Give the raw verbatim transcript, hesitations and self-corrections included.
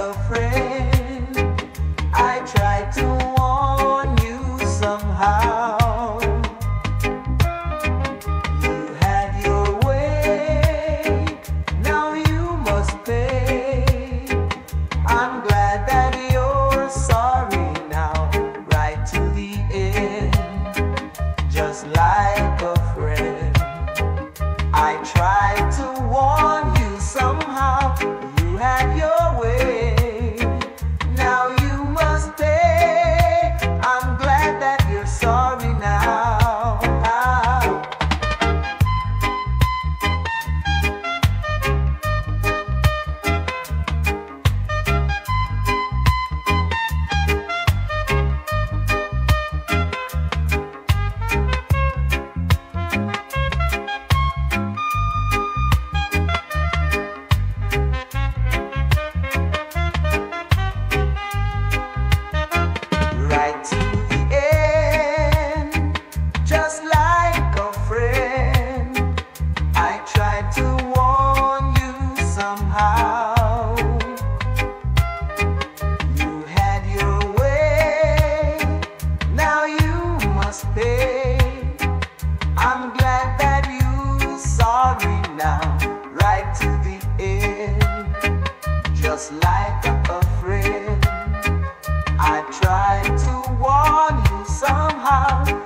Like a friend, I tried to warn you somehow.